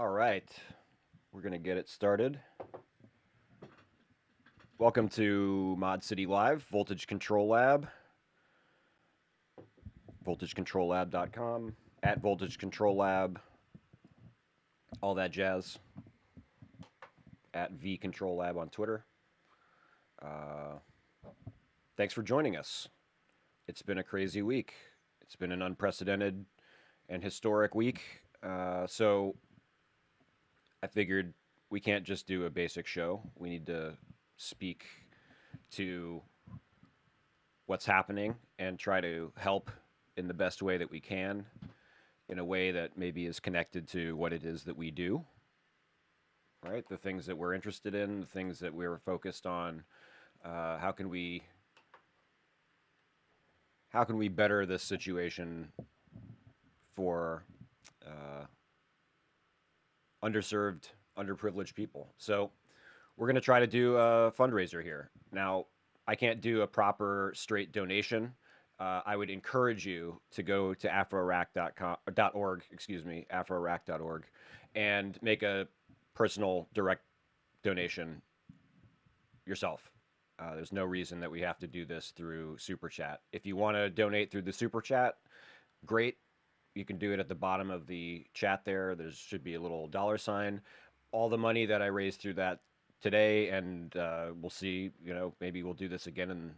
All right, we're going to get it started. Welcome to Mod City Live, Voltage Control Lab, VoltageControlLab.com, at Voltage Control Lab, all that jazz, at V Control Lab on Twitter. Thanks for joining us. It's been a crazy week. It's been an unprecedented and historic week. So I figured we can't just do a basic show. We need to speak to what's happening and try to help in the best way that we can, in a way that maybe is connected to what it is that we do, right? The things that we're interested in, the things that we're focused on. How can we better this situation for underserved, underprivileged people? So we're going to try to do a fundraiser here. Now, I can't do a proper straight donation. I would encourage you to go to afrorack.org and make a personal direct donation yourself. There's no reason that we have to do this through Super Chat. If you want to donate through the Super Chat, great. You can do it at the bottom of the chat there. There should be a little $. All the money that I raised through that today, and we'll see, you know, maybe we'll do this again in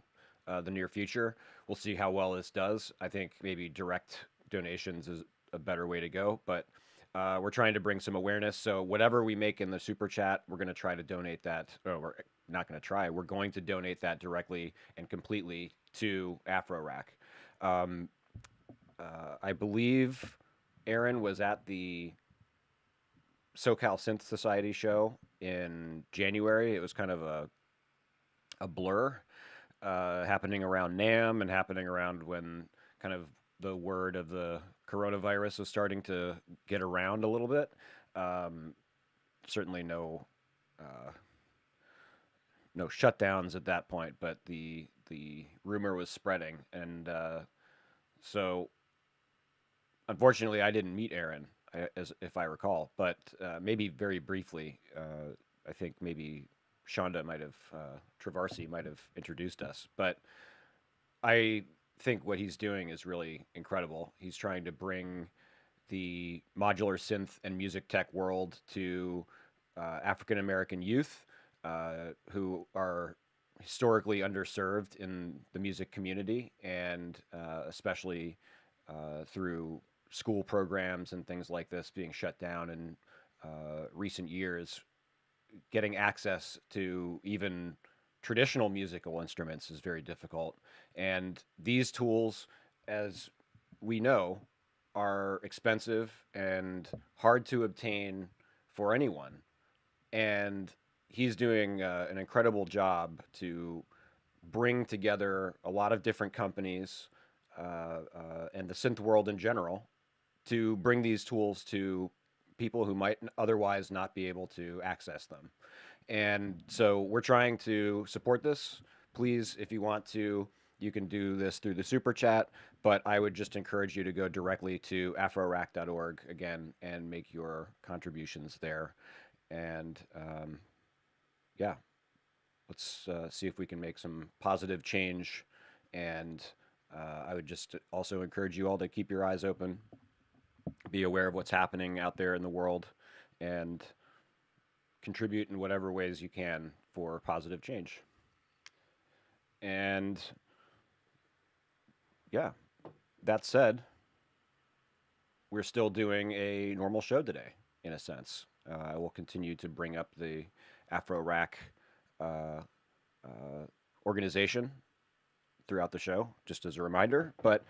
the near future. We'll see how well this does. I think maybe direct donations is a better way to go, but we're trying to bring some awareness. So whatever we make in the Super Chat, we're going to try to donate that. Oh, we're not going to try. We're going to donate that directly and completely to AfroRack. I believe Aaron was at the SoCal Synth Society show in January. It was kind of a blur, happening around NAMM and happening around when kind of the word of the coronavirus was starting to get around a little bit. Certainly no shutdowns at that point, but the rumor was spreading, and so unfortunately I didn't meet Aaron, as if I recall, but maybe very briefly. I think maybe Shonda might have, Travarsi might have introduced us, but I think what he's doing is really incredible. He's trying to bring the modular synth and music tech world to African-American youth who are historically underserved in the music community, and especially through school programs and things like this being shut down in recent years. Getting access to even traditional musical instruments is very difficult. And these tools, as we know, are expensive and hard to obtain for anyone. And he's doing an incredible job to bring together a lot of different companies and the synth world in general to bring these tools to people who might otherwise not be able to access them. And so we're trying to support this. Please, if you want to, you can do this through the Super Chat, but I would just encourage you to go directly to afrorack.org again and make your contributions there. And yeah, let's see if we can make some positive change. And I would just also encourage you all to keep your eyes open. Be aware of what's happening out there in the world, and contribute in whatever ways you can for positive change. And yeah, that said, we're still doing a normal show today, in a sense. I will continue to bring up the AfroRack organization throughout the show, just as a reminder. But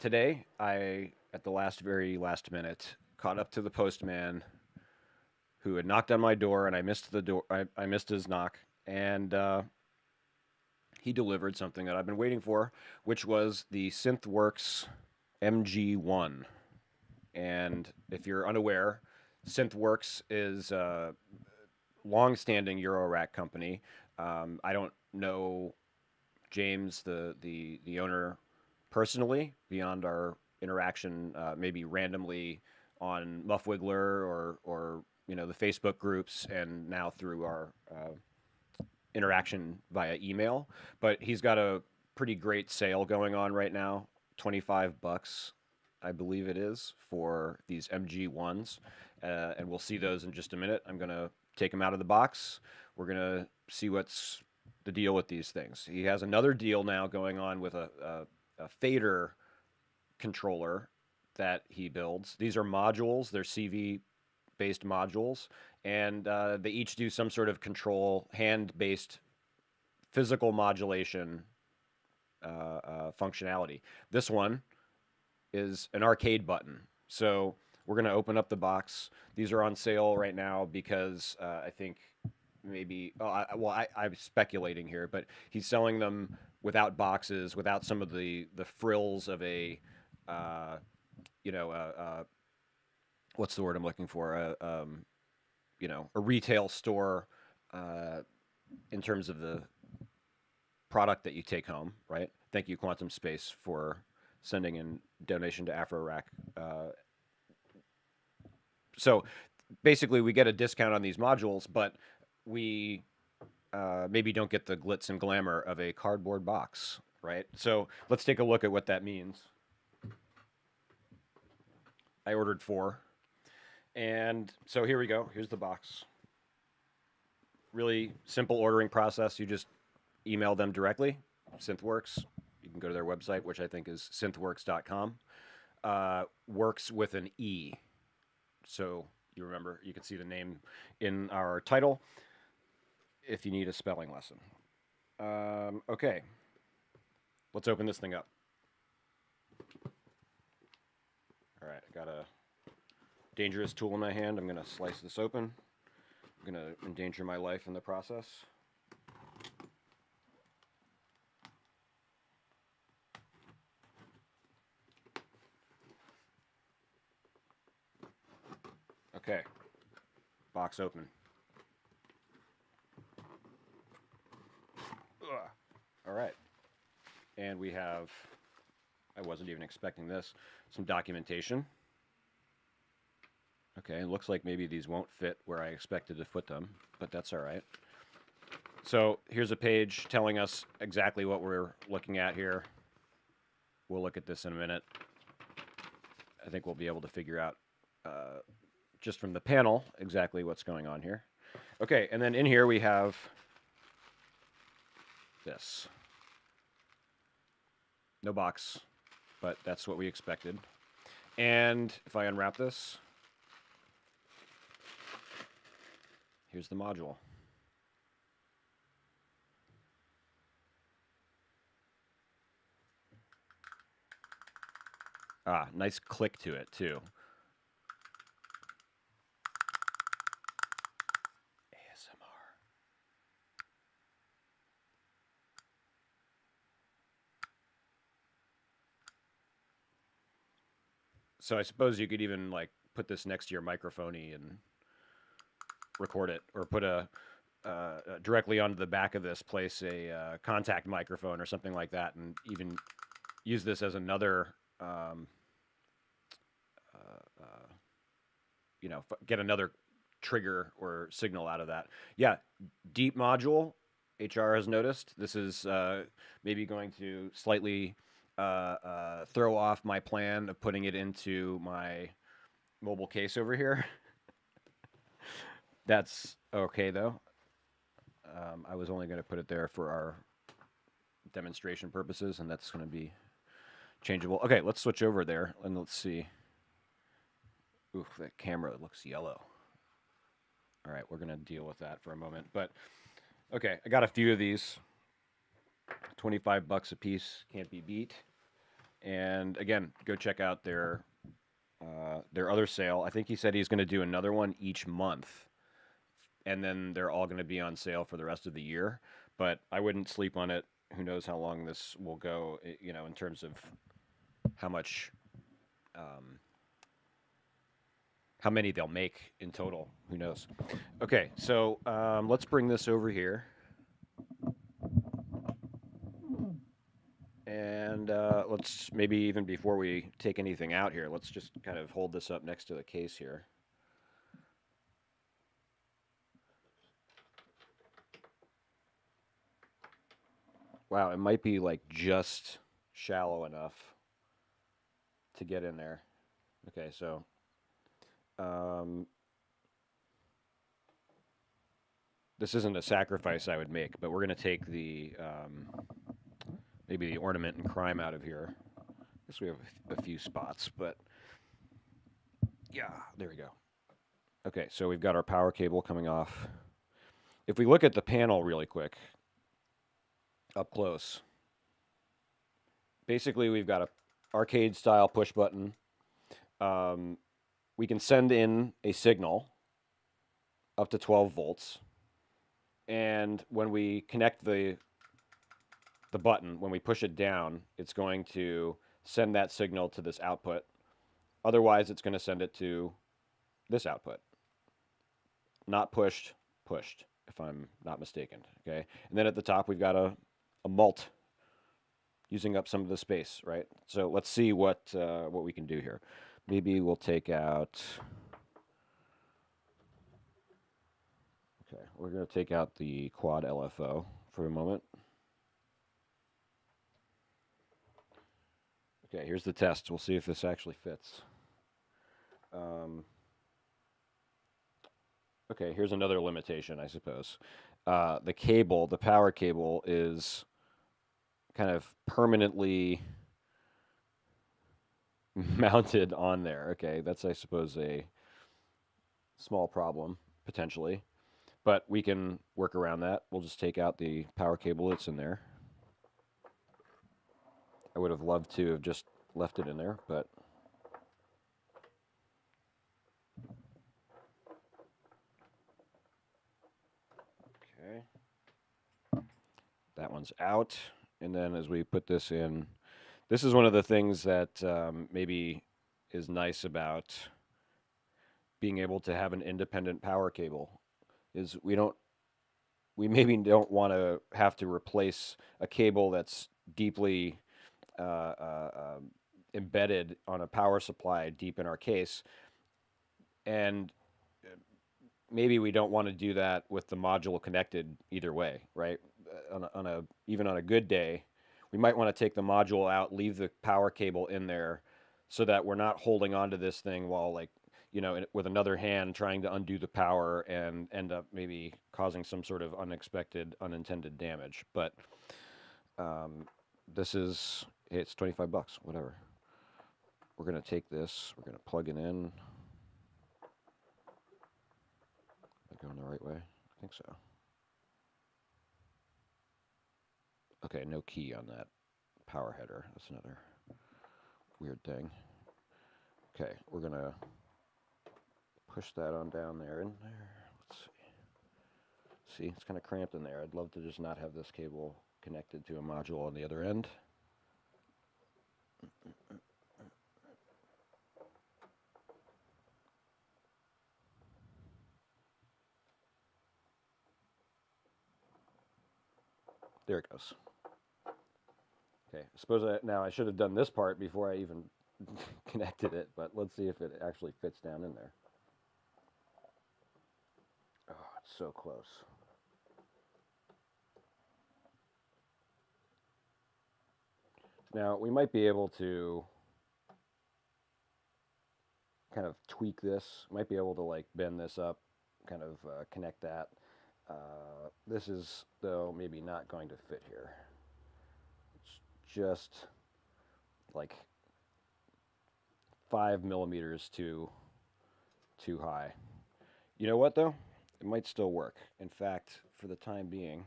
today, I, at the very last minute, caught up to the postman who had knocked on my door, and I missed the door. I missed his knock, and he delivered something that I've been waiting for, which was the SynthWorks MG1. And if you're unaware, SynthWorks is a long-standing Eurorack company. I don't know James, the owner, personally, beyond our interaction, maybe randomly on Muff Wiggler or you know, the Facebook groups, and now through our interaction via email. But he's got a pretty great sale going on right now, $25, I believe it is, for these MG1s. And we'll see those in just a minute. I'm going to take them out of the box. We're going to see what's the deal with these things. He has another deal now going on with a fader controller that he builds. These are modules. They're CV-based modules. And they each do some sort of control, hand-based physical modulation functionality. This one is an arcade button. So we're going to open up the box. These are on sale right now because I think maybe, I'm speculating here, but he's selling them without boxes, without some of the frills of a, you know, what's the word I'm looking for? You know, a retail store in terms of the product that you take home, right? Thank you, Quantum Space, for sending in donation to Afrorack. So basically, we get a discount on these modules, but we maybe don't get the glitz and glamour of a cardboard box, right? So let's take a look at what that means. I ordered 4. And so here we go. Here's the box. Really simple ordering process. You just email them directly, SynthWorks. You can go to their website, which I think is synthworks.com. Works with an E. So you remember, you can see the name in our title if you need a spelling lesson. Okay. Let's open this thing up. All right, I got a dangerous tool in my hand. I'm going to slice this open. I'm going to endanger my life in the process. Okay, box open. Ugh. All right, and we have, I wasn't even expecting this, some documentation. Okay, it looks like maybe these won't fit where I expected to put them, but that's all right. So here's a page telling us exactly what we're looking at here. We'll look at this in a minute. I think we'll be able to figure out just from the panel exactly what's going on here. Okay, and then in here we have this. No box, but that's what we expected. And if I unwrap this, here's the module. Ah, nice click to it, too. So I suppose you could even like put this next to your microphone-y and record it, or put a directly onto the back of this, place a contact microphone or something like that, and even use this as another, you know, get another trigger or signal out of that. Yeah, deep module. HR has noticed this is maybe going to slightly throw off my plan of putting it into my mobile case over here. That's okay, though. I was only going to put it there for our demonstration purposes, and that's going to be changeable. Okay, let's switch over there, and let's see. Oof, that camera looks yellow. All right, we're going to deal with that for a moment. But, okay, I got a few of these. $25 a piece, can't be beat. And again, go check out their other sale. I think he said he's going to do another one each month, and then they're all going to be on sale for the rest of the year. But I wouldn't sleep on it. Who knows how long this will go? You know, in terms of how much, how many they'll make in total. Who knows? Okay, so let's bring this over here. And And let's maybe even before we take anything out here, let's just kind of hold this up next to the case here. Wow, it might be like just shallow enough to get in there. Okay, so this isn't a sacrifice I would make, but we're going to take the maybe the ornament and crime out of here. I guess we have a few spots, but yeah, there we go. Okay, so we've got our power cable coming off. If we look at the panel really quick, up close, basically we've got a arcade-style push button. We can send in a signal up to 12 volts, and when we connect the button, when we push it down, it's going to send that signal to this output. Otherwise, it's going to send it to this output. Not pushed, pushed, if I'm not mistaken. Okay, and then at the top we've got a mult, using up some of the space, right? So let's see what we can do here. Maybe we'll take out. Okay, we're going to take out the quad LFO for a moment. Okay, here's the test. We'll see if this actually fits. Okay, here's another limitation, I suppose. The cable, the power cable, is kind of permanently mounted on there. Okay, that's, I suppose, a small problem, potentially. But we can work around that. We'll just take out the power cable that's in there. I would have loved to have just left it in there, but okay. That one's out. And then as we put this in, this is one of the things that maybe is nice about being able to have an independent power cable, is we maybe don't want to have to replace a cable that's deeply embedded on a power supply deep in our case. And maybe we don't want to do that with the module connected either way, right? Even on a good day, we might want to take the module out, leave the power cable in there, so that we're not holding onto this thing while, like, you know, with another hand trying to undo the power and end up maybe causing some sort of unexpected, unintended damage. But this is, it's $25, whatever. We're gonna take this. We're gonna plug it in. Am I going the right way? I think so. Okay, no key on that power header. That's another weird thing. Okay, we're going to push that on down there in there. Let's see. See, it's kind of cramped in there. I'd love to just not have this cable connected to a module on the other end. There it goes. Okay, I suppose now I should have done this part before I even connected it, but let's see if it actually fits down in there. Oh, it's so close. Now, we might be able to kind of tweak this. Might be able to, like, bend this up, kind of connect that. This is, though, maybe not going to fit here. Just like 5 millimeters too high. You know what, though? It might still work. In fact, for the time being,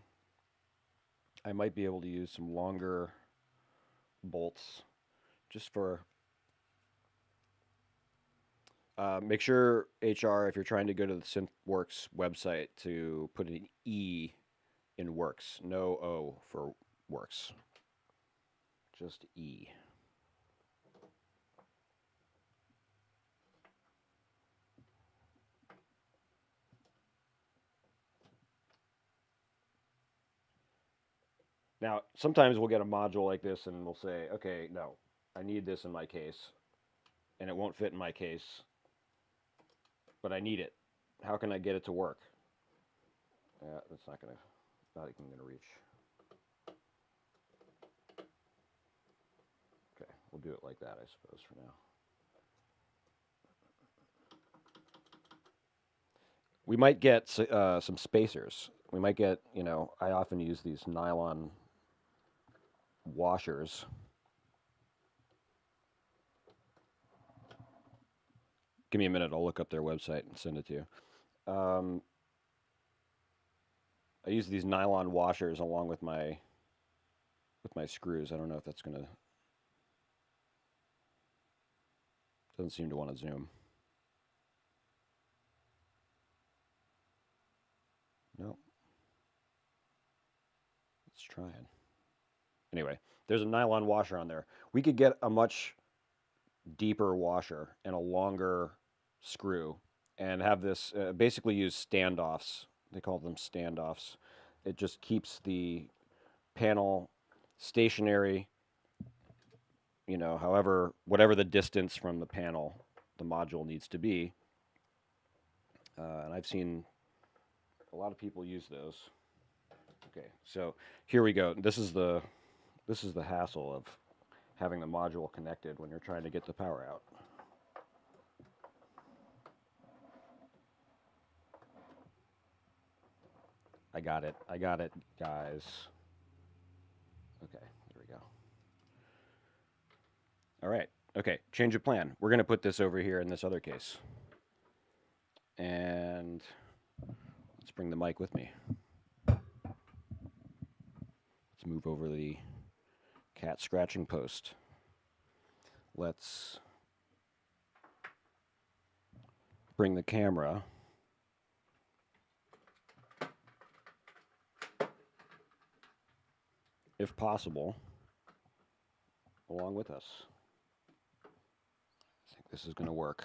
I might be able to use some longer bolts just for... make sure, HR, if you're trying to go to the SynthWorks website, to put an E in works. No O for works. Just E. Now, sometimes we'll get a module like this and we'll say, okay, no, I need this in my case, and it won't fit in my case, but I need it. How can I get it to work? That's not going to, not even going to reach. Okay, we'll do it like that, I suppose, for now. We might get some spacers. We might get, you know, I often use these nylon washers. Give me a minute, I'll look up their website and send it to you. I use these nylon washers along with my screws. I don't know if that's gonna, doesn't seem to want to zoom. No. It's trying. Anyway, there's a nylon washer on there. We could get a much deeper washer and a longer screw and have this basically use standoffs. They call them standoffs. It just keeps the panel stationary, you know, however, whatever the distance from the panel the module needs to be. And I've seen a lot of people use those. Okay, so here we go. This is the hassle of having the module connected when you're trying to get the power out. I got it, guys. Okay, there we go. All right, okay, change of plan. We're gonna put this over here in this other case. And let's bring the mic with me. Let's move over the cat scratching post. Let's bring the camera if possible along with us. I think this is going to work.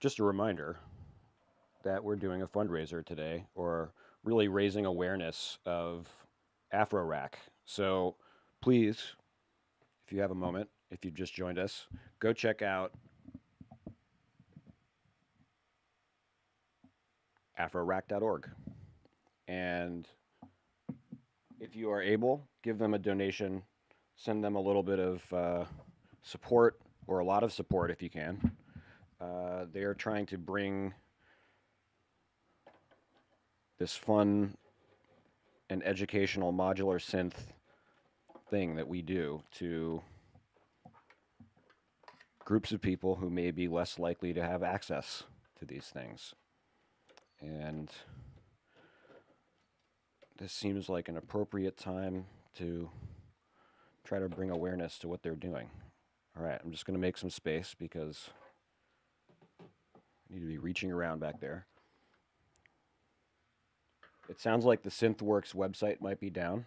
Just a reminder that we're doing a fundraiser today, or really raising awareness of Afrorack. So please, if you have a moment, if you've just joined us, go check out afrorack.org. And if you are able, give them a donation, send them a little bit of support, or a lot of support if you can. They are trying to bring this fun and educational modular synth thing that we do to groups of people who may be less likely to have access to these things. And this seems like an appropriate time to try to bring awareness to what they're doing. All right, I'm just going to make some space because I need to be reaching around back there. It sounds like the SynthWorks website might be down.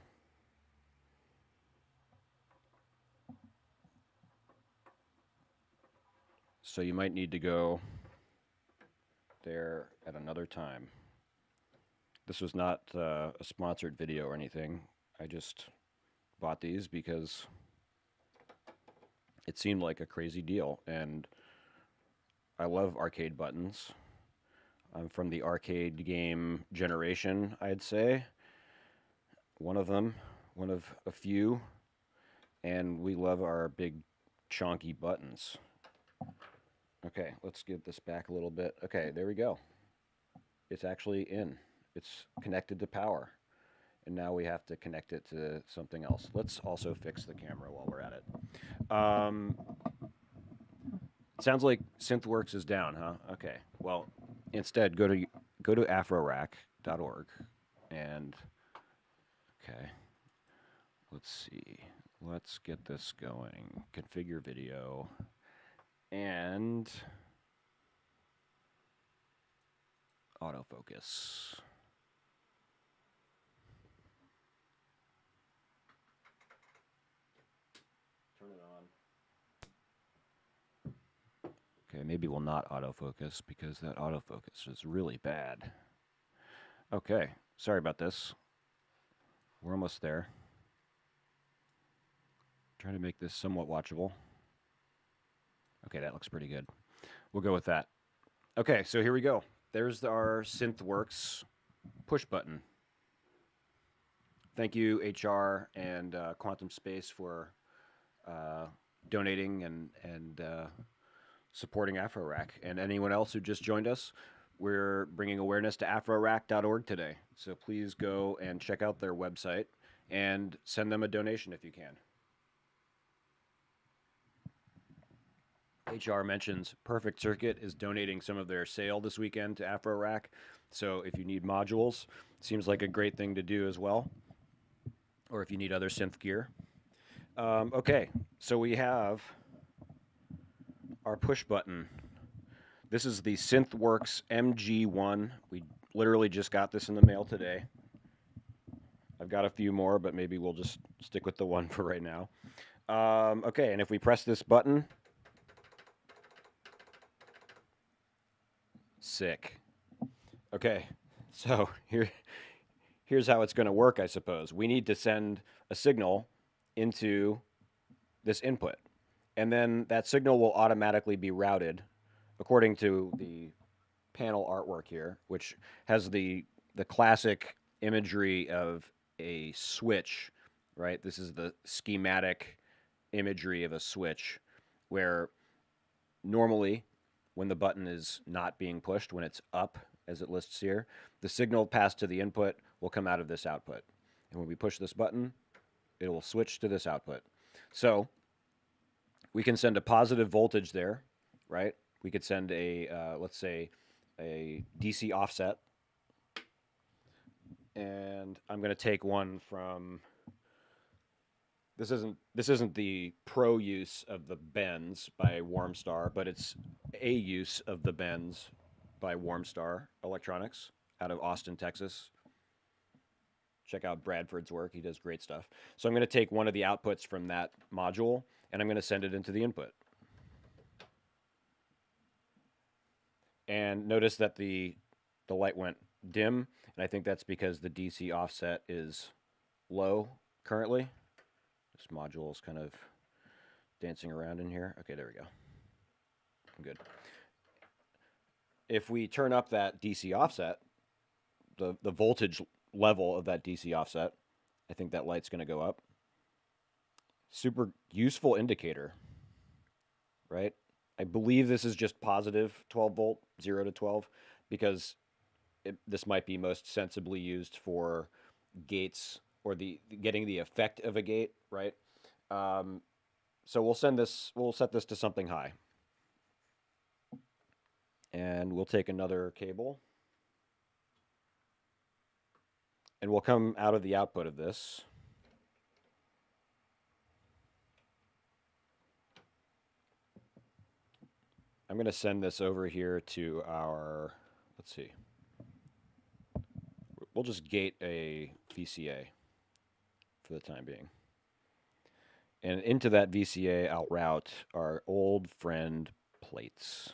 So you might need to go there at another time. This was not a sponsored video or anything. I just bought these because it seemed like a crazy deal. And I love arcade buttons. I'm from the arcade game generation, I'd say. One of them, one of a few. And we love our big, chonky buttons. Okay, let's get this back a little bit. Okay, there we go. It's actually in. It's connected to power. And now we have to connect it to something else. Let's also fix the camera while we're at it. Sounds like SynthWorks is down, huh? Okay, well, instead, go to afrorack.org, and okay, let's see. Let's get this going. Configure video, and autofocus. Turn it on. Okay, maybe we'll not autofocus because that autofocus is really bad. Okay, sorry about this. We're almost there. Trying to make this somewhat watchable. Okay, that looks pretty good. We'll go with that. Okay, so here we go. There's our SynthWorks push button. Thank you, HR and Quantum Space for donating and supporting Afrorack. And anyone else who just joined us, we're bringing awareness to Afrorack.org today. So please go and check out their website and send them a donation if you can. HR mentions Perfect Circuit is donating some of their sale this weekend to Afrorack. So if you need modules, seems like a great thing to do as well. Or if you need other synth gear. Okay, so we have our push button. This is the SynthWorks MG1. We literally just got this in the mail today. I've got a few more, but maybe we'll just stick with the one for right now. Okay, and if we press this button, sick. Okay, so here's how it's going to work, I suppose. We need to send a signal into this input, and then that signal will automatically be routed according to the panel artwork here, which has the classic imagery of a switch, right? This is the schematic imagery of a switch, where normally when the button is not being pushed, when it's up, as it lists here, the signal passed to the input will come out of this output. And when we push this button, it will switch to this output. So we can send a positive voltage there, right? We could send a, let's say, a DC offset. And I'm going to take one from, this isn't the pro use of the Bens by Wormstar, but it's a use of the Bens by Wormstar Electronics out of Austin, Texas. Check out Bradford's work. He does great stuff. So I'm going to take one of the outputs from that module, and I'm going to send it into the input. And notice that the light went dim, and I think that's because the DC offset is low currently. This module is kind of dancing around in here. Okay, there we go. I'm good. If we turn up that DC offset, the voltage level of that DC offset, I think that light's going to go up. Super useful indicator, right? I believe this is just positive 12 volt, 0 to 12, because this might be most sensibly used for gates or getting the effect of a gate, right? So we'll set this to something high. And we'll take another cable. And we'll come out of the output of this. I'm going to send this over here to our, let's see. We'll just gate a VCA for the time being. And into that VCA, I'll route our old friend plates.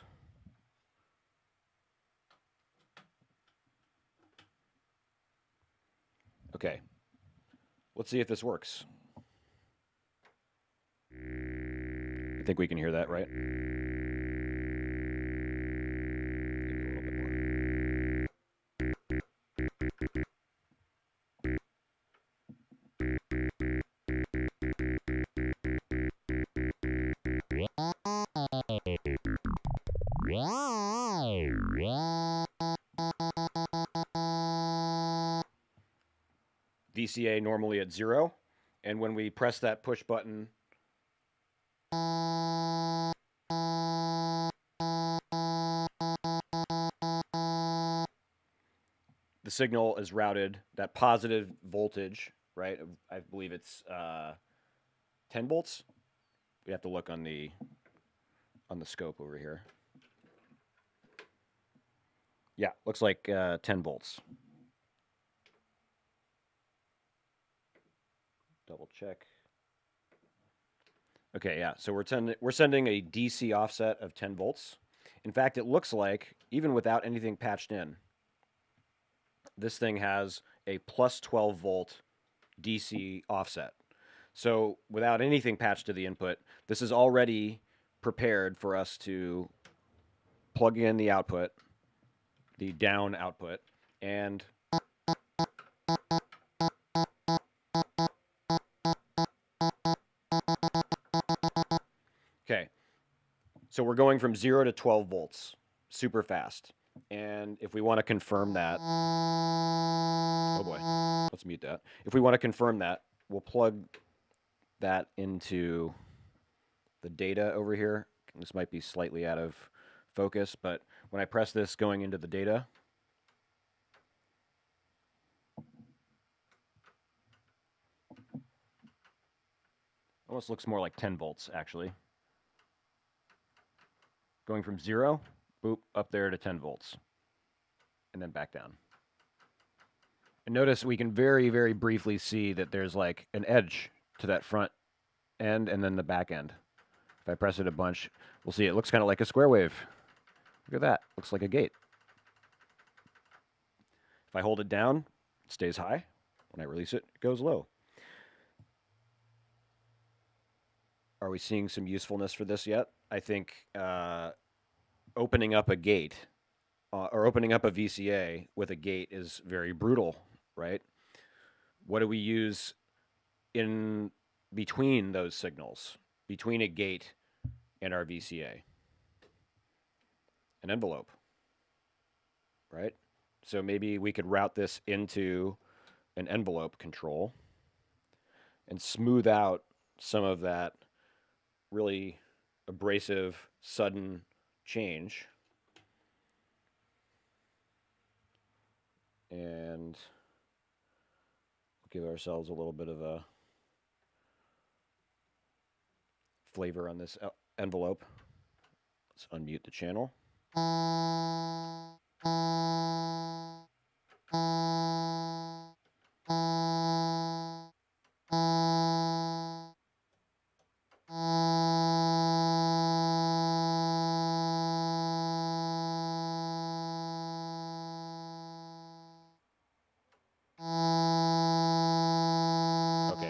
Okay, let's see if this works. I think we can hear that, right? VCA normally at 0, and when we press that push button, the signal is routed, that positive voltage, right? I believe it's 10 volts. We have to look on the scope over here. Yeah, looks like 10 volts. Double check. Okay, yeah. So we're sending a DC offset of 10 volts, In fact, it looks like, even without anything patched in, this thing has a plus 12 volt DC offset. So without anything patched to the input, this is already prepared for us to plug in the output, the down output, and okay, so we're going from 0 to 12 volts super fast. And if we want to confirm that, oh boy, let's mute that. If we want to confirm that, we'll plug that into the data over here. This might be slightly out of focus, but when I press this going into the data, almost looks more like 10 volts actually. Going from 0, boop, up there to 10 volts, and then back down. And notice we can very, very briefly see that there's like an edge to that front end and then the back end. If I press it a bunch, we'll see it looks kind of like a square wave. Look at that. Looks like a gate. If I hold it down, it stays high. When I release it, it goes low. Are we seeing some usefulness for this yet? I think opening up a gate or opening up a VCA with a gate is very brutal, right? What do we use in between those signals, between a gate and our VCA? An envelope, right? So maybe we could route this into an envelope control and smooth out some of that really abrasive, sudden change. And give ourselves a little bit of a flavor on this envelope. Let's unmute the channel. Okay,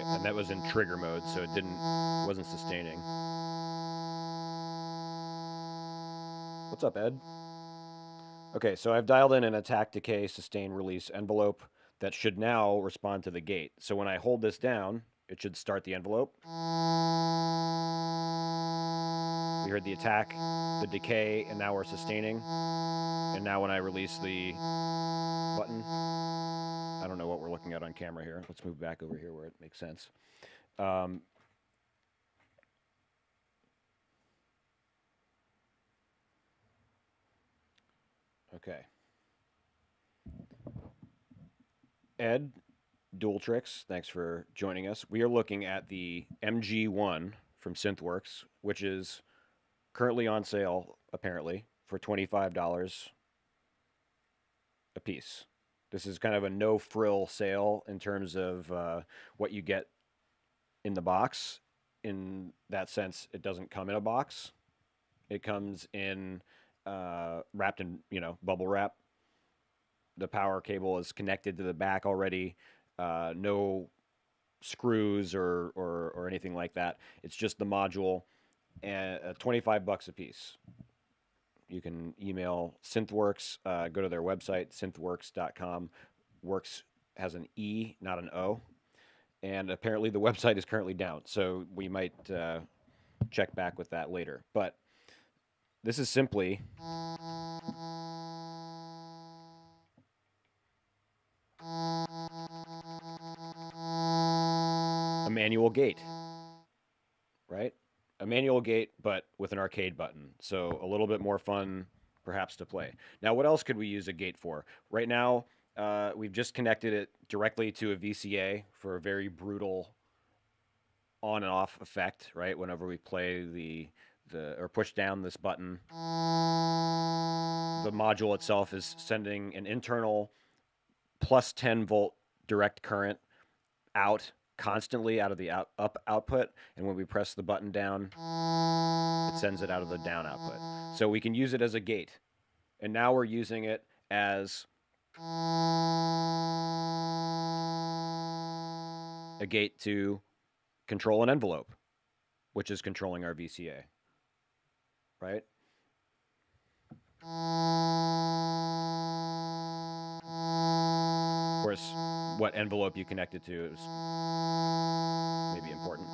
and that was in trigger mode, so it wasn't sustaining. What's up, Ed? Okay, so I've dialed in an attack, decay, sustain, release envelope that should now respond to the gate. So when I hold this down, it should start the envelope. We heard the attack, the decay, and now we're sustaining. And now when I release the button, I don't know what we're looking at on camera here. Let's move back over here where it makes sense. Okay. Ed, Dual Tricks, thanks for joining us. We are looking at the MG1 from SynthWorks, which is currently on sale, apparently, for $25 a piece. This is kind of a no-frill sale in terms of what you get in the box. In that sense, it doesn't come in a box. It comes in... wrapped in, you know, bubble wrap. The power cable is connected to the back already. No screws or anything like that. It's just the module, and $25 a piece. You can email SynthWorks. Go to their website, synthworks.com. Works has an E, not an O. And apparently the website is currently down, so we might check back with that later. But this is simply a manual gate, right? A manual gate, but with an arcade button. So a little bit more fun, perhaps, to play. Now, what else could we use a gate for? Right now, we've just connected it directly to a VCA for a very brutal on and off effect, right? Whenever we play or push down this button, the module itself is sending an internal plus 10 volt direct current out, constantly out of the up output, and when we press the button down, it sends it out of the down output. So we can use it as a gate. And now we're using it as a gate to control an envelope, which is controlling our VCA, right? Of course, what envelope you connect it to is maybe important.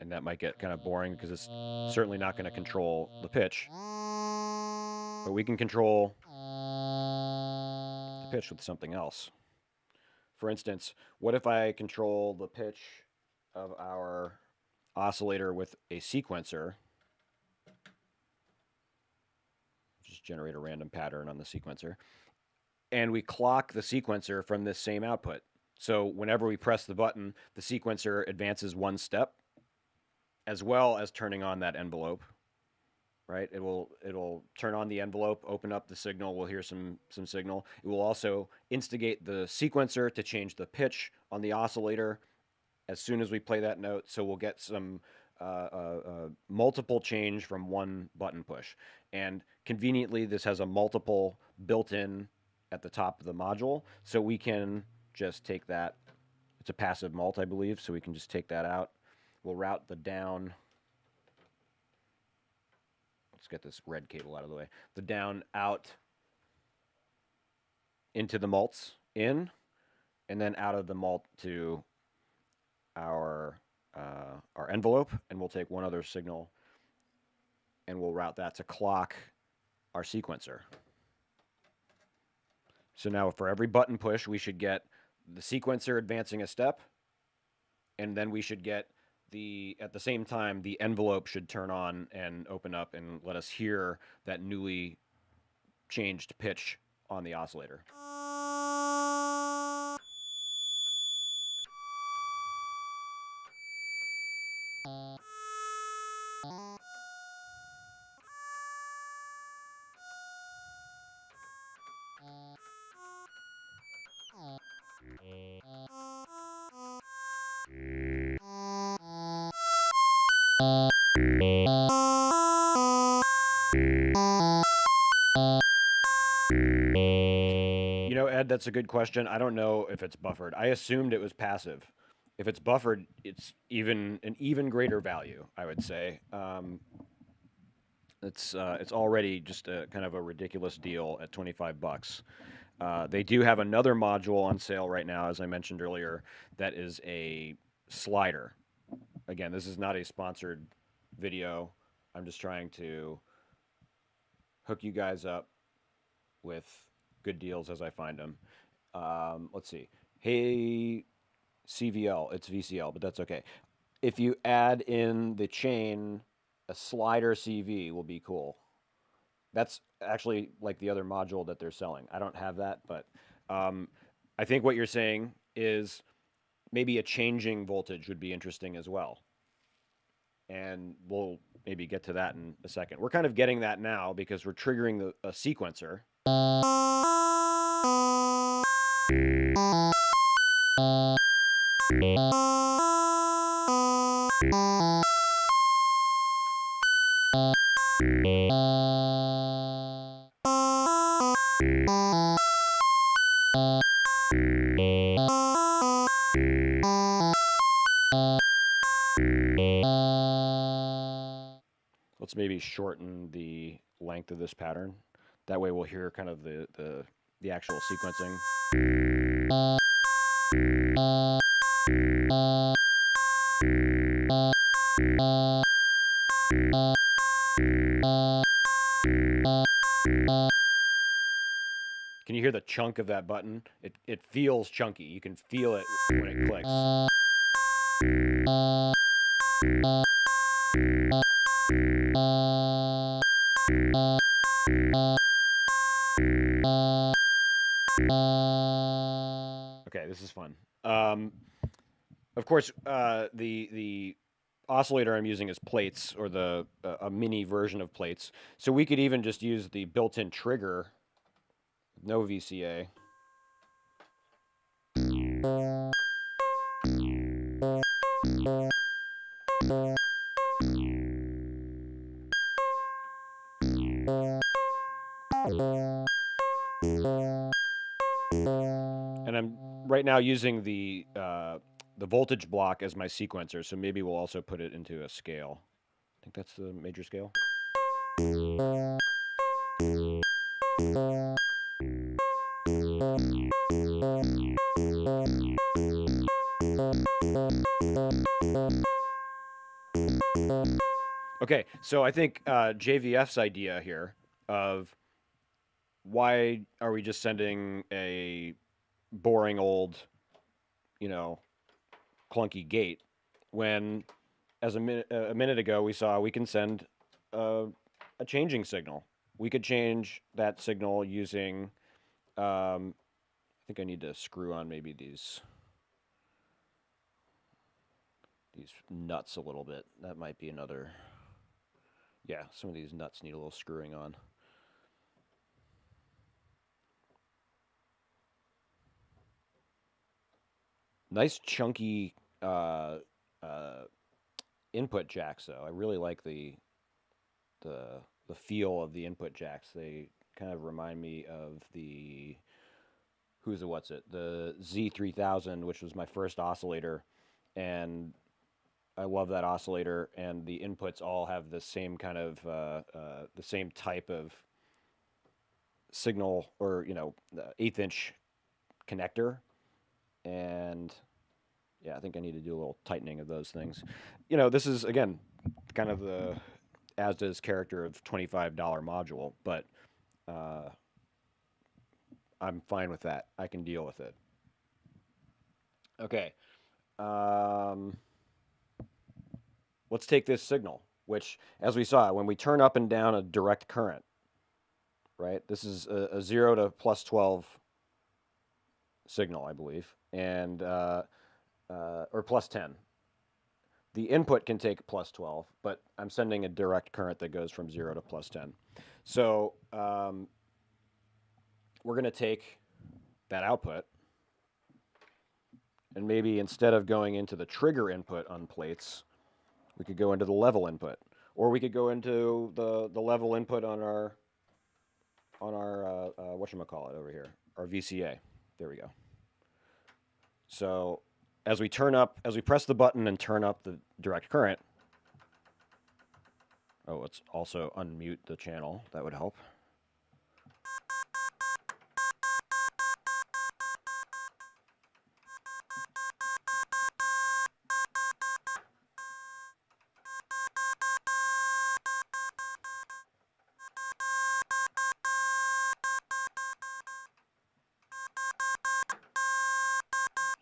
And that might get kind of boring because it's certainly not going to control the pitch. But we can control the pitch with something else. For instance, what if I control the pitch of our oscillator with a sequencer? Just generate a random pattern on the sequencer. And we clock the sequencer from this same output. So whenever we press the button, the sequencer advances one step, as well as turning on that envelope. Right? It'll turn on the envelope, open up the signal, we'll hear some signal. It will also instigate the sequencer to change the pitch on the oscillator as soon as we play that note, so we'll get some multiple change from one button push. And conveniently, this has a multiple built in at the top of the module, so we can just take that. It's a passive mult, I believe, so we can just take that out. We'll route the down. Let's get this red cable out of the way. The down out into the mults in, and then out of the mult to our envelope, and we'll take one other signal, and we'll route that to clock our sequencer. So now for every button push, we should get the sequencer advancing a step, and then we should get at the same time, the envelope should turn on and open up and let us hear that newly changed pitch on the oscillator. That's a good question. I don't know if it's buffered. I assumed it was passive. If it's buffered, it's an even greater value, I would say. It's already just a kind of a ridiculous deal at $25. They do have another module on sale right now, as I mentioned earlier, that is a slider. Again, this is not a sponsored video. I'm just trying to hook you guys up with good deals as I find them. Let's see. Hey, CVL, it's VCL, but that's okay. If you add in the chain, a slider CV will be cool. That's actually like the other module that they're selling. I don't have that, but I think what you're saying is maybe a changing voltage would be interesting as well. And we'll maybe get to that in a second. We're kind of getting that now because we're triggering a sequencer. Let's maybe shorten the length of this pattern. That way we'll hear kind of the actual sequencing. Can you hear the chunk of that button? It feels chunky. You can feel it when it clicks. Okay, this is fun. Of course, the oscillator I'm using is plates, or the a mini version of plates. So we could even just use the built-in trigger, no VCA. And I'm right now using the voltage block as my sequencer, so maybe we'll also put it into a scale. I think that's the major scale. Okay, so I think JVF's idea here of why are we just sending a boring old, you know, clunky gate, when as a minute ago we saw we can send a changing signal. We could change that signal using, I think I need to screw on maybe these nuts a little bit. That might be another, yeah, some of these nuts need a little screwing on. Nice chunky input jacks, though. I really like the feel of the input jacks. They kind of remind me of the the Z3000, which was my first oscillator, and I love that oscillator. And the inputs all have the same kind of the same type of signal, or you know, 1/8-inch connector. And yeah, I think I need to do a little tightening of those things. You know, this is, again, kind of the Asda's character of $25 module, but I'm fine with that. I can deal with it. Okay. Let's take this signal, which, as we saw, when we turn up and down a direct current, right? This is a 0 to plus 12 signal, I believe, and or plus 10. The input can take plus 12, but I'm sending a direct current that goes from 0 to plus 10. So we're going to take that output, and maybe instead of going into the trigger input on plates, we could go into the level input, or we could go into the level input on our whatchamacallit over here, our VCA. There we go. So as we turn up, as we press the button and turn up the direct current, oh, let's also unmute the channel. That would help.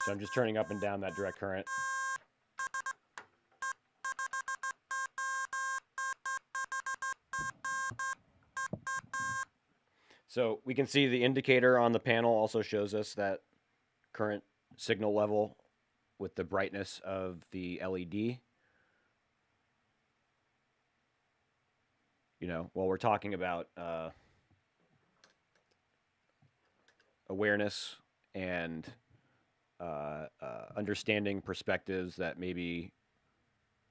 So I'm just turning up and down that direct current. So we can see the indicator on the panel also shows us that current signal level with the brightness of the LED. You know, while we're talking about awareness and understanding perspectives that maybe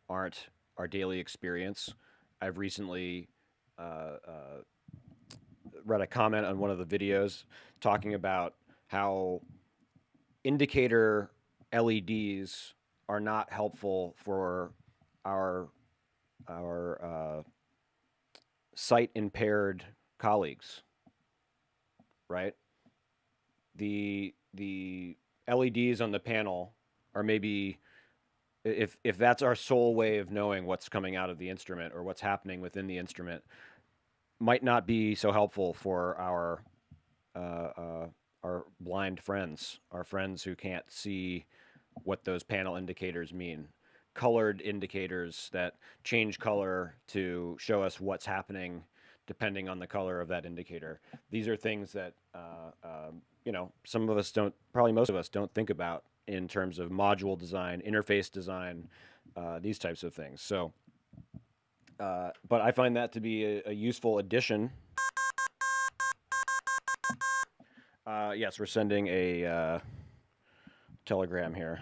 aren't our daily experience, I've recently read a comment on one of the videos talking about how indicator LEDs are not helpful for our sight-impaired colleagues, right? The LEDs on the panel are maybe, if that's our sole way of knowing what's coming out of the instrument or what's happening within the instrument, might not be so helpful for our blind friends, our friends who can't see what those panel indicators mean. Colored indicators that change color to show us what's happening depending on the color of that indicator. These are things that you know, some of us don't, probably most of us don't think about in terms of module design, interface design, these types of things. So, but I find that to be a useful addition. Yes, we're sending a telegram here.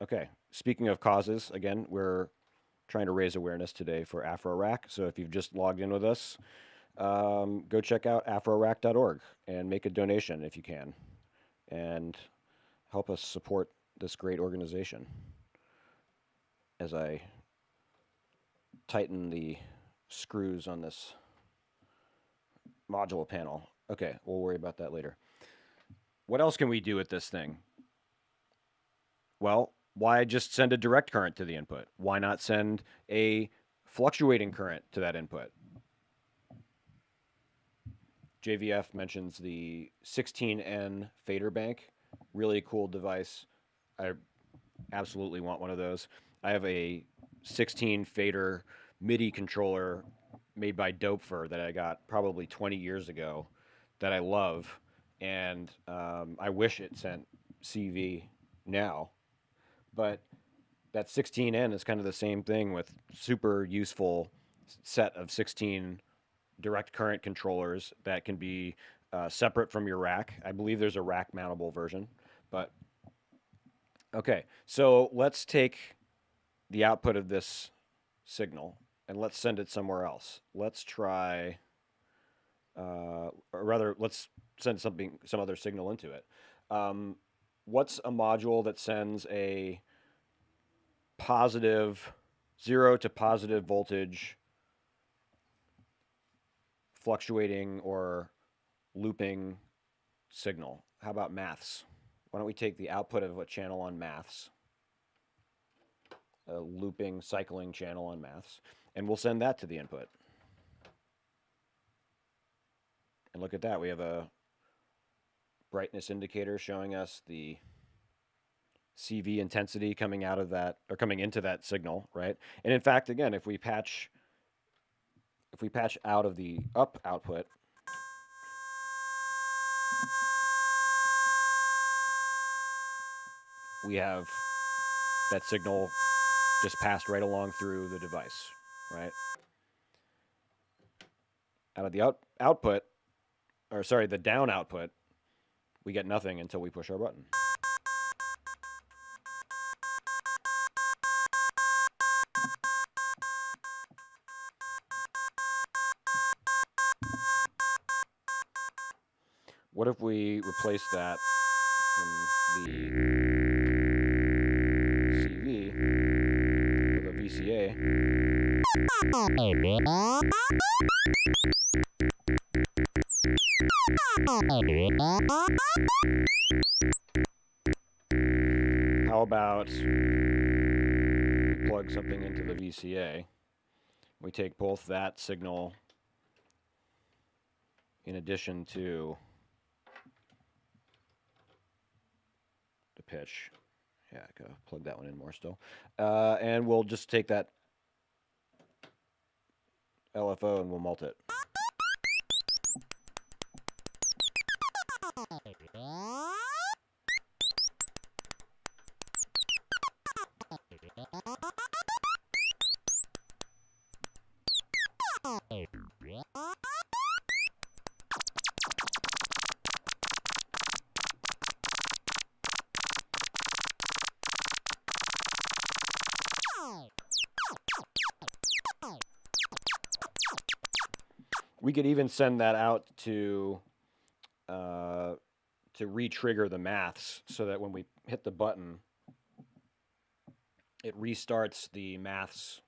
Okay, speaking of causes, again, we're trying to raise awareness today for Afrorack. So if you've just logged in with us, go check out afrorack.org and make a donation if you can, and help us support this great organization as I tighten the screws on this module panel. Okay, we'll worry about that later. What else can we do with this thing? Well, why just send a direct current to the input? Why not send a fluctuating current to that input? JVF mentions the 16N fader bank. Really cool device. I absolutely want one of those. I have a 16 fader MIDI controller made by Doepfer that I got probably 20 years ago that I love, and I wish it sent CV now. But that 16N is kind of the same thing with super useful set of 16 direct current controllers that can be separate from your rack. I believe there's a rack mountable version. But okay, so let's take the output of this signal and let's send it somewhere else. Let's try, or rather, let's send some other signal into it. What's a module that sends a positive, zero to positive voltage fluctuating or looping signal? How about maths? Why don't we take the output of a channel on maths, a looping, cycling channel on maths, and we'll send that to the input. And look at that, we have a brightness indicator showing us the CV intensity coming out of that, or coming into that signal, right? And in fact, again, if we patch out of the up output, we have that signal just passed right along through the device, right? Out of the output, or sorry, the down output, we get nothing until we push our button. What if we replace that from the CV with a VCA? How about we plug something into the VCA? We take both that signal in addition to pitch. Yeah, go plug that one in more still. And we'll just take that LFO and we'll mult it. We could even send that out to re-trigger the maths so that when we hit the button, it restarts the maths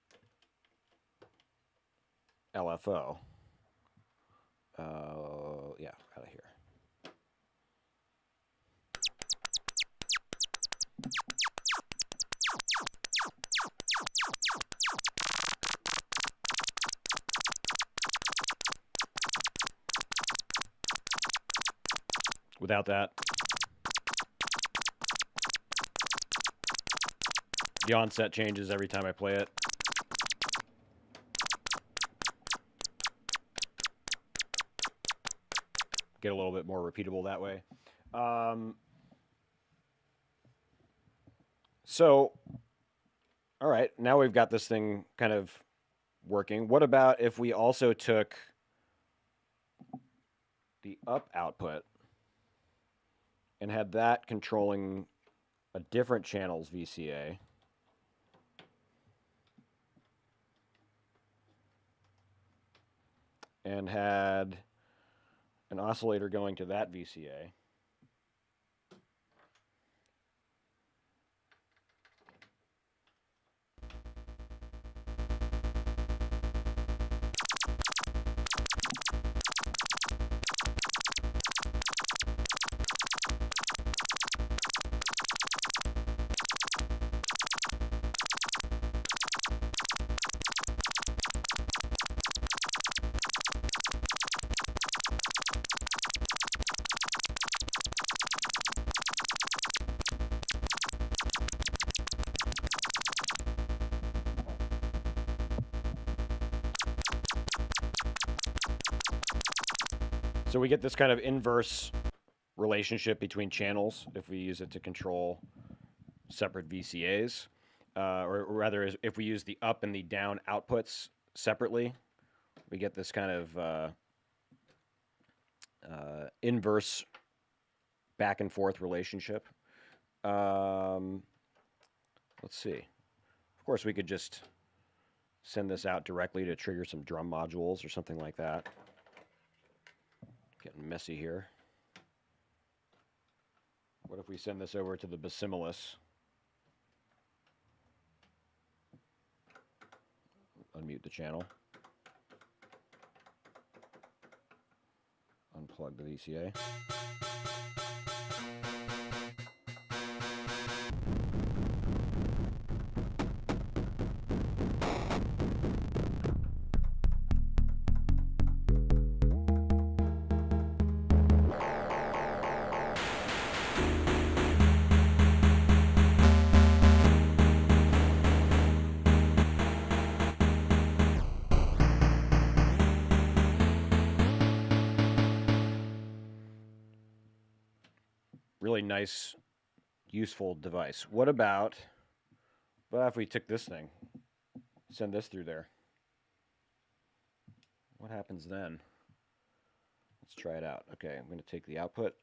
LFO. Yeah, out of here. Without that, the onset changes every time I play it. get a little bit more repeatable that way. So, all right, now we've got this thing kind of working. What about if we also took the up output and had that controlling a different channel's VCA? And had an oscillator going to that VCA. So we get this kind of inverse relationship between channels if we use it to control separate VCAs, or rather if we use the up and the down outputs separately, we get this kind of inverse back and forth relationship. Let's see. Of course, we could just send this out directly to trigger some drum modules or something like that. Getting messy here. What if we send this over to the Basimilus? Unmute the channel. Unplug the VCA. Nice, useful device. What about, well, if we took this thing, send this through there? What happens then? Let's try it out. Okay, I'm going to take the output.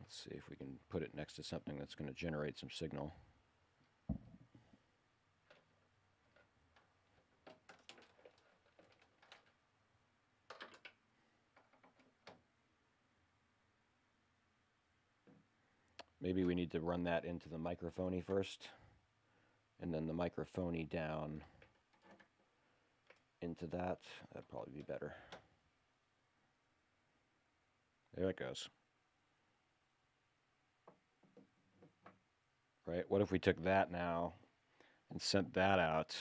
Let's see if we can put it next to something that's going to generate some signal. Maybe we need to run that into the microphony first, and then the microphony down into that. That'd probably be better. There it goes. Right, what if we took that now and sent that out?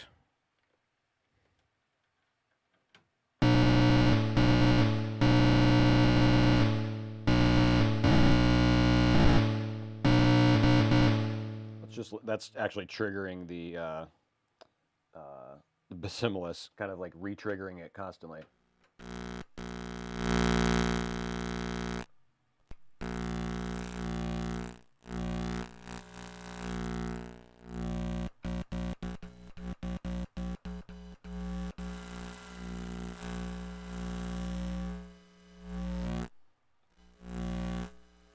Just that's actually triggering the Basimilus, kind of like re-triggering it constantly.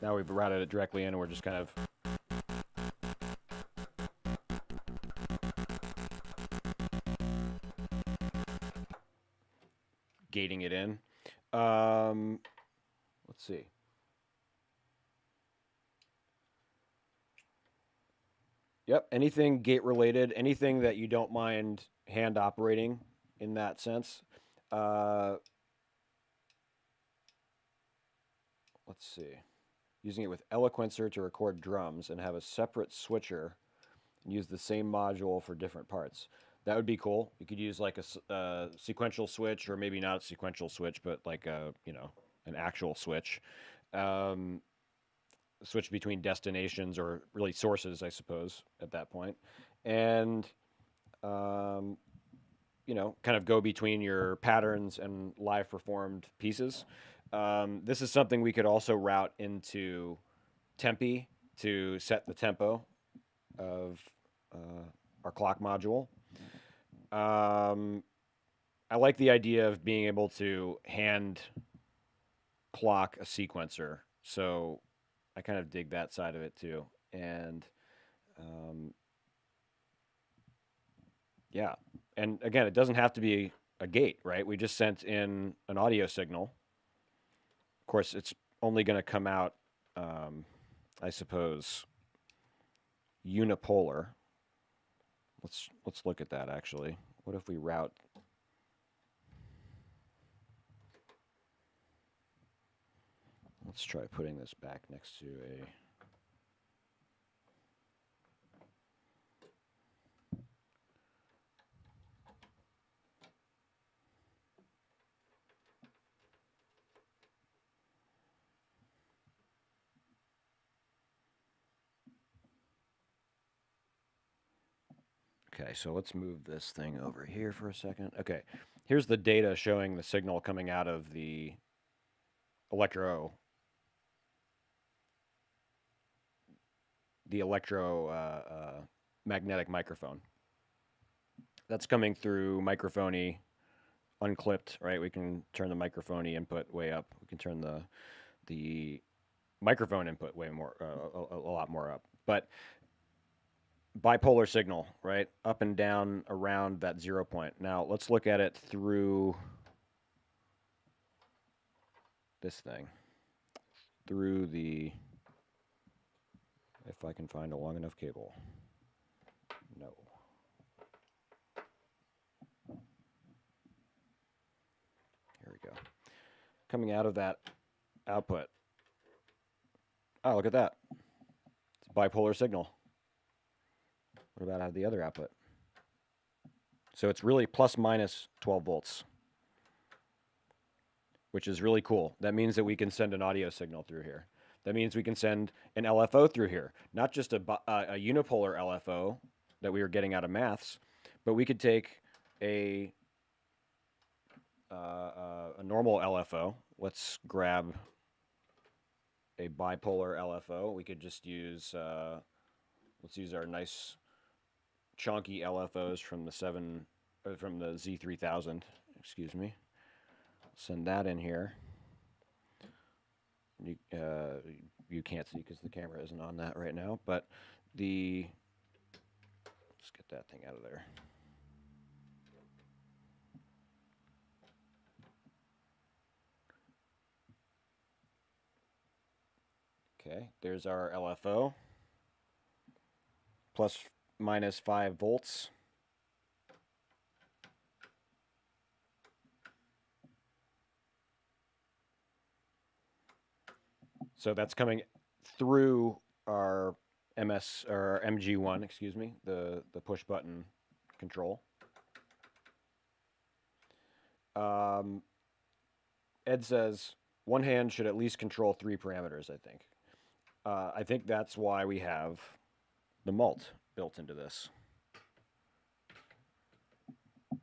Now we've routed it directly in, and we're just kind of gating it in. Let's see. Yep, anything gate related, anything that you don't mind hand operating in that sense. Let's see. Using it with Eloquencer to record drums and have a separate switcher and use the same module for different parts. That would be cool. You could use like a sequential switch, or maybe not a sequential switch, but like a, you know, an actual switch. Switch between destinations, or really sources, I suppose, at that point. And you know, kind of go between your patterns and live performed pieces. This is something we could also route into tempi to set the tempo of our clock module. I like the idea of being able to hand clock a sequencer, so I kind of dig that side of it too. And yeah, and again, it doesn't have to be a gate, right? We just sent in an audio signal. Of course, it's only going to come out, I suppose, unipolar. Let's look at that actually. What if we route? Let's try putting this back next to a. Okay, so let's move this thing over here for a second. Okay, here's the data showing the signal coming out of the electromagnetic microphone. That's coming through microphony, unclipped, right? We can turn the microphony input way up. We can turn the microphone input way more, a lot more up. But bipolar signal, right? Up and down around that 0 point. Now let's look at it through this thing, through the, if I can find a long enough cable. No. Here we go. Coming out of that output. Oh, look at that. It's a bipolar signal. What about the other output? So it's really plus minus 12 volts, which is really cool. That means that we can send an audio signal through here. That means we can send an LFO through here, not just a unipolar LFO that we were getting out of maths, but we could take a normal LFO. Let's grab a bipolar LFO. We could just use, let's use our nice chonky LFOs from the Z3000, excuse me. Send that in here. You can't see because the camera isn't on that right now, but let's get that thing out of there. Okay, there's our LFO. Plus minus 5 volts. So that's coming through our MG1, excuse me, the push button control. Ed says one hand should at least control 3 parameters, I think. I think that's why we have the mult built into this.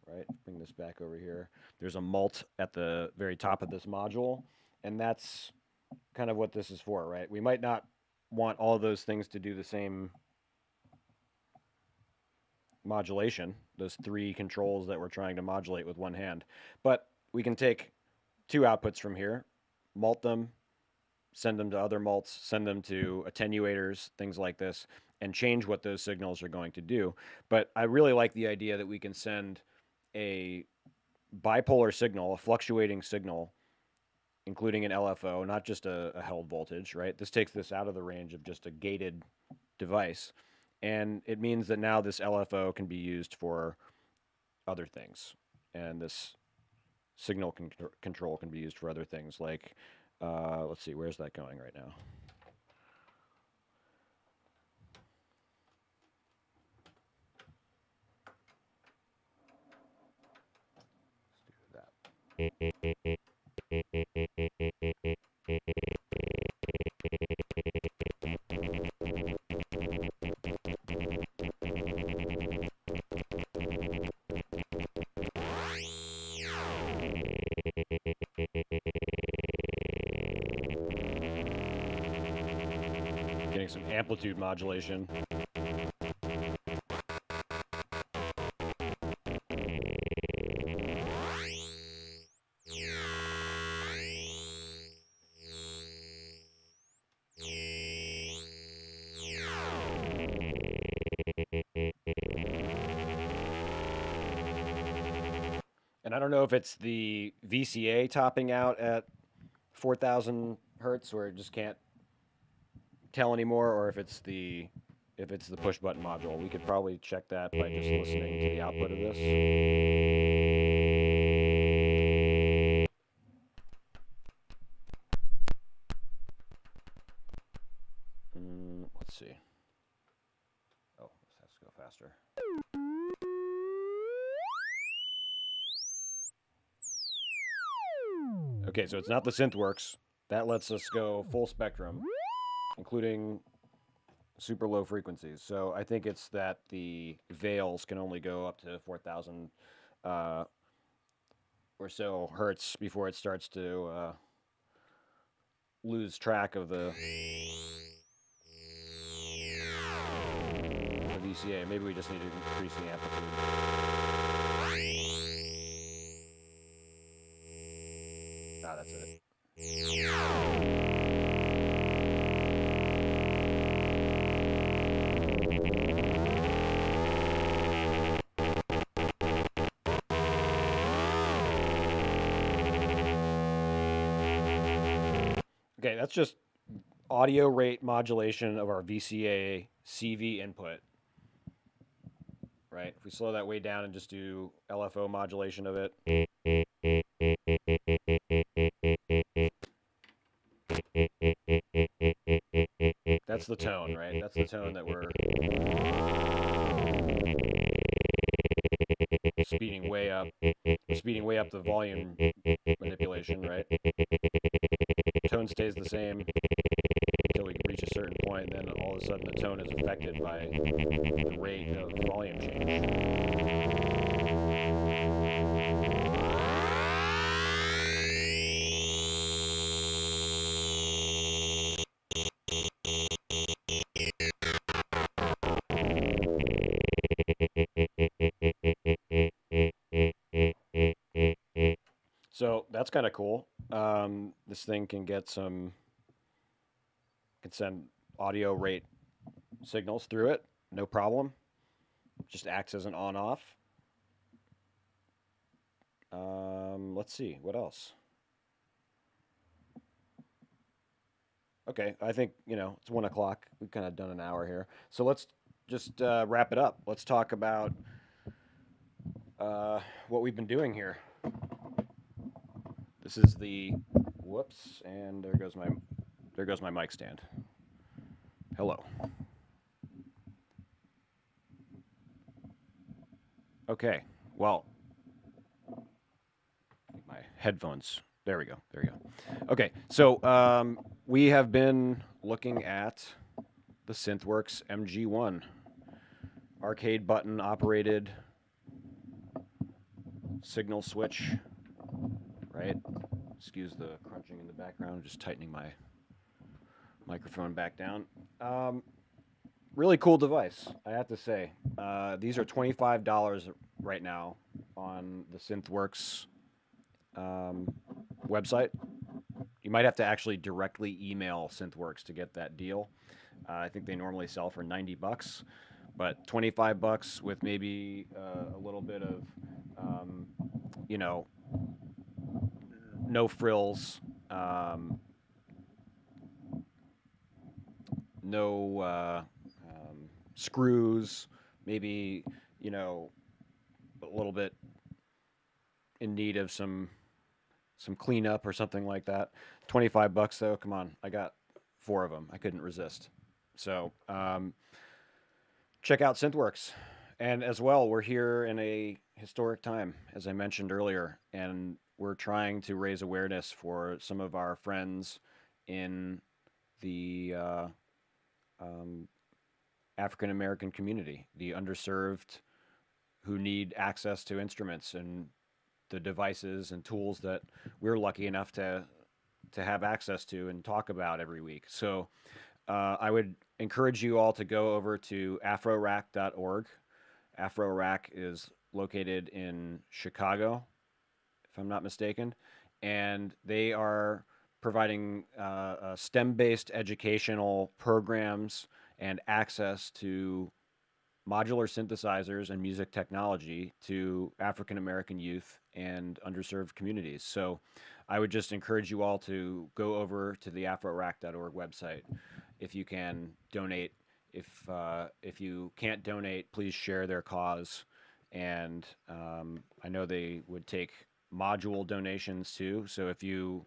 Right, bring this back over here. There's a mult at the very top of this module, and that's kind of what this is for, right? We might not want all those things to do the same modulation, those 3 controls that we're trying to modulate with one hand, but we can take 2 outputs from here, mult them, send them to other mults, send them to attenuators, things like this, and change what those signals are going to do. But I really like the idea that we can send a bipolar signal, a fluctuating signal, including an LFO, not just a held voltage, right? This takes this out of the range of just a gated device. And it means that now this LFO can be used for other things. And this signal control can be used for other things like, let's see, where's that going right now? Let's do that. getting some amplitude modulation. And I don't know if it's the VCA topping out at 4,000 hertz where it just can't tell anymore, or if it's the push button module. We could probably check that by just listening to the output of this. Let's see. Oh, this has to go faster. Okay, so it's not the SynthWorks. That lets us go full spectrum, including super low frequencies. So I think it's that the veils can only go up to 4,000 or so hertz before it starts to lose track of the VCA. Maybe we just need to increase the amplitude. Ah, that's it. Okay, that's just audio rate modulation of our VCA CV input, right? If we slow that way down and just do LFO modulation of it. That's the tone, right? That's the tone that we're speeding way up. We're speeding way up the volume manipulation, right? Tone stays the same until we reach a certain point, and then all of a sudden the tone is affected by the rate of volume change. So that's kind of cool. This thing can get some, can send audio rate signals through it, no problem. Just acts as an on-off. Let's see, what else? Okay, I think, you know, it's 1 o'clock. We've kind of done an hour here. So let's just wrap it up. Let's talk about what we've been doing here. This is the, whoops, and there goes my mic stand. Hello. Okay, well, my headphones, there we go, there you go. Okay, so we have been looking at the SynthWorks MG1, arcade button operated signal switch, right? Excuse the crunching in the background. I'm just tightening my microphone back down. Really cool device, I have to say. These are $25 right now on the SynthWorks website. You might have to actually directly email SynthWorks to get that deal. I think they normally sell for 90 bucks, but 25 bucks with maybe a little bit of, you know, no frills, no screws, maybe, you know, a little bit in need of some cleanup or something like that. 25 bucks though, come on, I got 4 of them. I couldn't resist. So check out SynthWorks. And as well, we're here in a historic time, as I mentioned earlier, and we're trying to raise awareness for some of our friends in the African-American community, the underserved who need access to instruments and the devices and tools that we're lucky enough to have access to and talk about every week. So I would encourage you all to go over to afrorack.org. Afrorack is located in Chicago, if I'm not mistaken, and they are providing STEM-based educational programs and access to modular synthesizers and music technology to African-American youth and underserved communities. So I would just encourage you all to go over to the afrorack.org website. If you can donate, if you can't donate, please share their cause. And I know they would take module donations too. So if you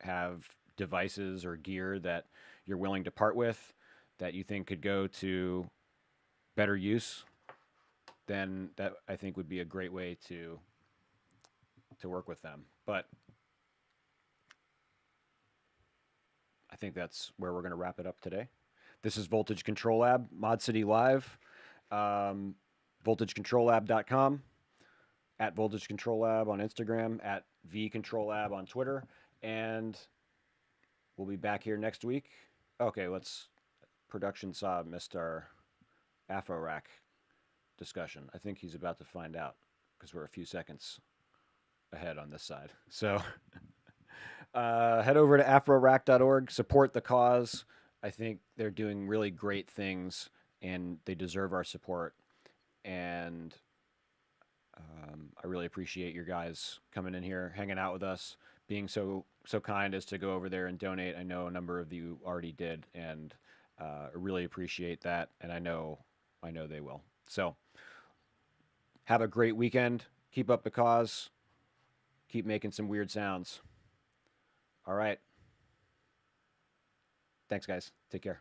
have devices or gear that you're willing to part with, that you think could go to better use, then that I think would be a great way to work with them. But I think that's where we're going to wrap it up today. This is Voltage Control Lab, Mod City Live, VoltageControlLab.com, at Voltage Control Lab on Instagram, at V Control Lab on Twitter, and we'll be back here next week. Okay, let's... Production Saab missed our Afrorack discussion. I think he's about to find out because we're a few seconds ahead on this side. So head over to afrorack.org, support the cause. I think they're doing really great things and they deserve our support. And I really appreciate your guys coming in here, hanging out with us, being so kind as to go over there and donate. I know a number of you already did, and I really appreciate that, and I know they will. So have a great weekend. Keep up the cause. Keep making some weird sounds. All right. Thanks, guys. Take care.